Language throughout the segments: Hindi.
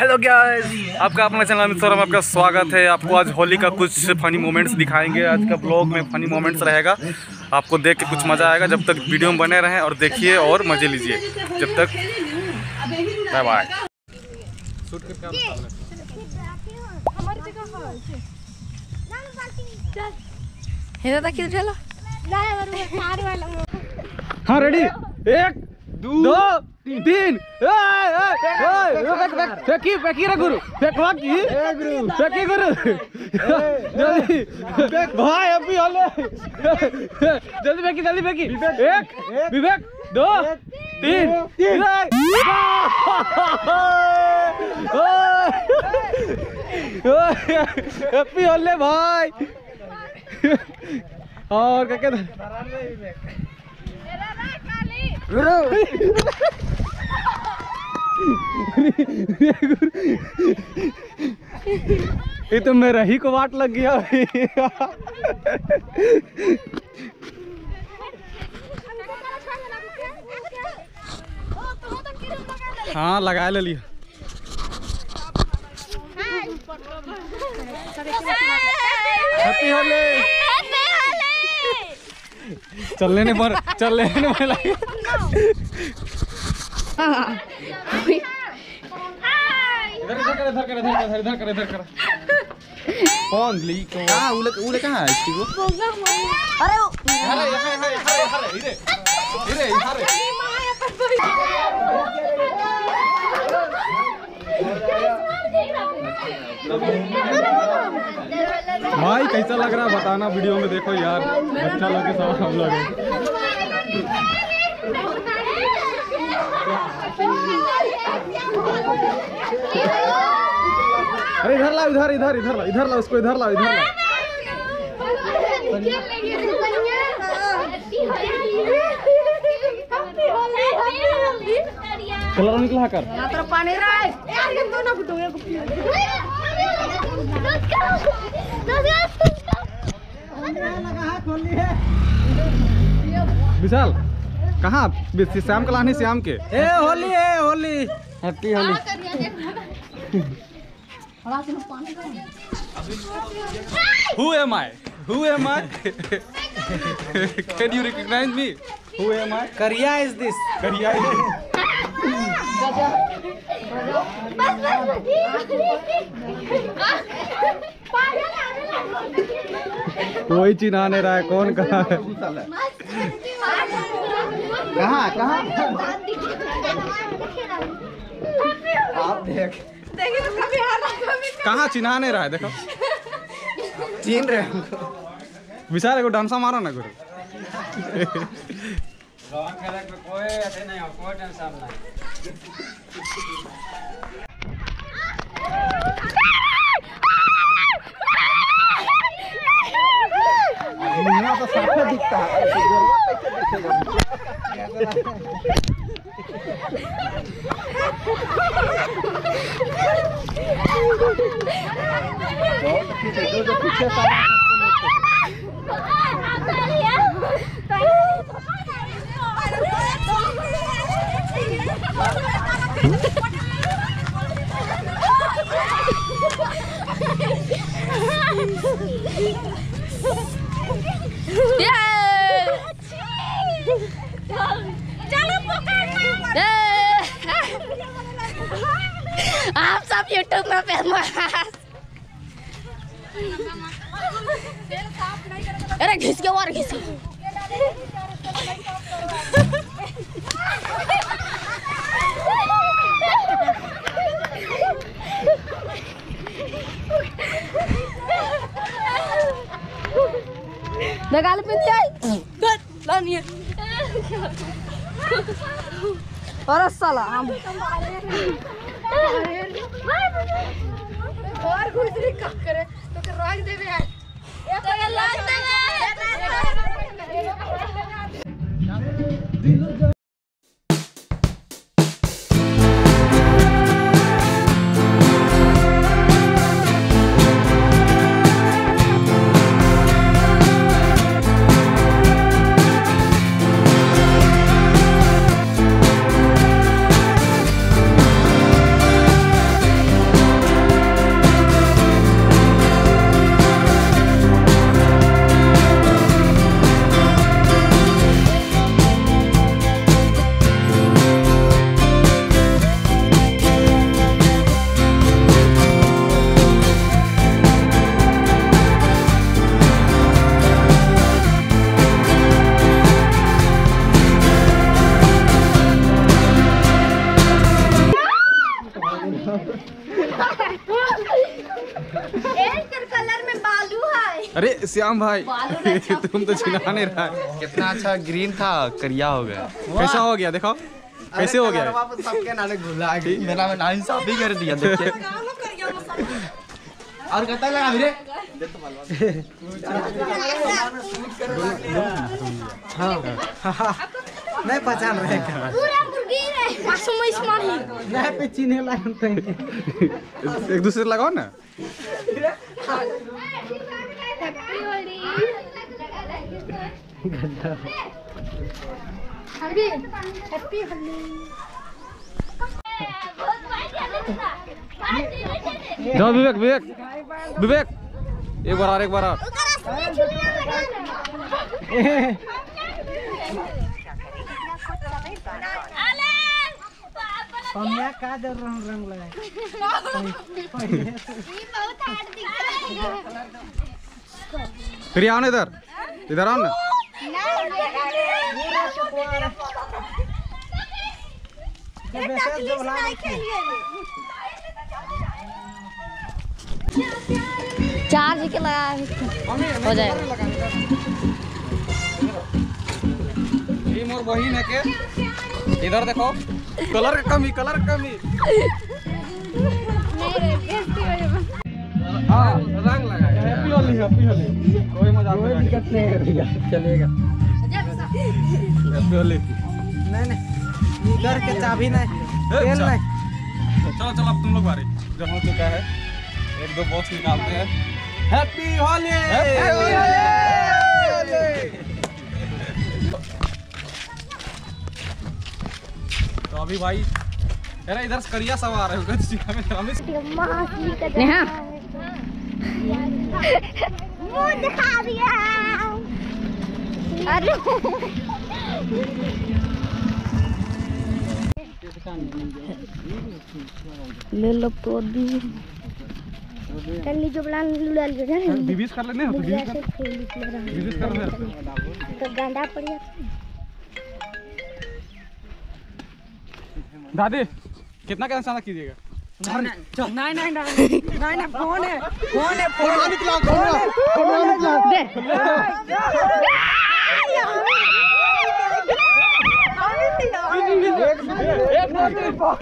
हेलो गाइस, आपका अपना चैनल अमित सौरभ, आपका स्वागत है। आपको आज होली का कुछ फनी मोमेंट्स दिखाएंगे। आज का ब्लॉग में फनी मोमेंट्स रहेगा, आपको देख के कुछ मज़ा आएगा। जब तक वीडियो में बने रहें और देखिए और मज़े लीजिए। जब तक बाय बाय। हाँ, रेडी, 1 2 3 फेंकी फेंकी रे गुरु, फेंकवा की फेंकी गुरु, जल्दी भाई अभी होले, जल्दी फेंकी, जल्दी फेंकी। 1 2 3 हैप्पी होले भाई। और क्या कहते हैं गुरु? ये तो मेरा ही को वाट लग गया। हाँ, लगा ले लिया। हैप्पी होली। चल लेने पर लगे। इधर कर कौन ली को? हां, उले कहां है इसकी वो? अरे अरे इधर भाई, कैसा लग रहा है बताना वीडियो में। देखो यार, अच्छा लगे सब हम लोग। अरे इधर ला, इधर ला उसको, इधर ला। कलर निकला कर यात्रा पानी रहा यार, ये दोनों को टोया को पिया लगा हाथ खोल ली है। विशाल कहां? श्याम का लाने, श्याम के ए होली है, होली हैप्पी होली। हवा से पानी कर। Who am I? Can you recognize me? Who am I? Kariya is this. कोई चिन्हा नहीं रहा है कौन कहाँ है। कहाँ आप देख, कहाँ चिन्हा नहीं रहा है। देखो चीन रहे। विशाल एगो डांसा मारो ना गुरु। आप सब यूट्यूब में फेमस। अरे घिस के और घिस। लगाल पे चल लानिए। अरे साला हम और गुजरी का करे तो के राख देबे है। एक लाग देबे। कलर में बालू है। अरे श्याम भाई तुम तो चिल्ला नहीं रहा। कितना अच्छा ग्रीन था, करिया हो गया। कैसा हो गया देखो, कैसे हो गया। सबके नाले घुला मेरा नाम साफ ही कर दिया देखिए। और कहता लगा भिरे नहीं पहचान रहे पे चीने एक दूसरे लगाओ ना। विवेक विवेक विवेक एक बार और एक बार का दर रंग लगाए। फिर आओ ना इधर, इधर आओ ना। चार्ज के लगाया हो जाएगा। मोर बहन है के इधर देखो, कलर का कमी, कलर का कमी। हाँ रंग लगाया। Happy Holi, happy Holi. कोई मजाक कोई दिक्कत नहीं करेगा, चलेगा। हैप्पी होली। नहीं नहीं इधर के चाबी नहीं, तेल नहीं। चलो चलो अब तुम लोग बारी जब हो चुका है, एक दो बॉक्स निकालते हैं। Happy Holi, happy Holi. तो अभी भाई यार इधर करिया सब आ रहे हो ले लो तो बीबीस कर लेने हो। दादी कितना का निशाना कीजिएगा। नहीं नहीं नहीं फोन है, फोन है, फोन निकलाओ, फोन निकलाओ दे। एक दो तीन कौन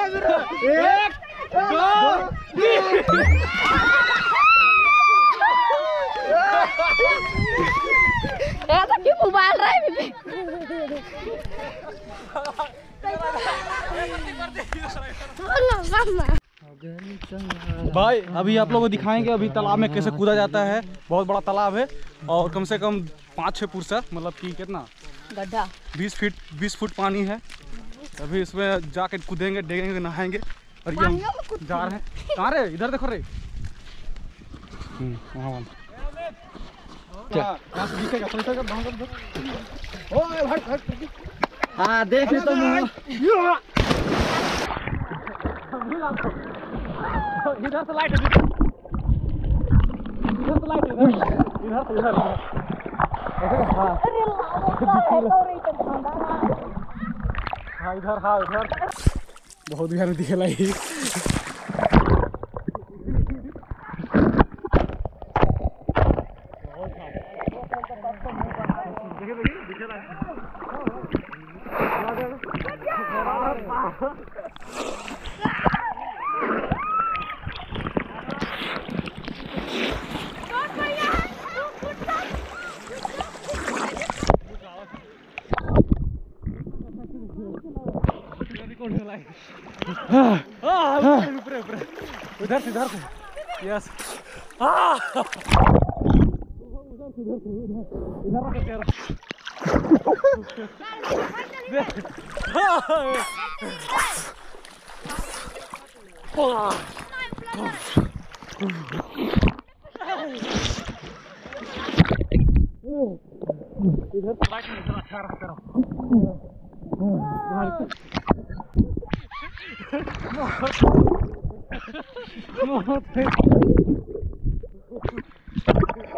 है गुरु। 1 2 3 मोबाइल रहा है भाई। अभी आप लोगों को दिखाएंगे अभी तालाब में कैसे कूदा जाता है। बहुत बड़ा तालाब है और कम से कम 5-6 फुट मतलब कि कितना गड्ढा 20 फुट पानी है। अभी इसमें जाके कूदेंगे, डेगेंगे, नहाएंगे। और ये जा रहे हैं कहाँ रे, इधर देखो रे वहाँ क्या देख ले। तो इधर से लाइट, इधर हाँ इधर बहुत भयानक दिखेला। उधर से उधर से यस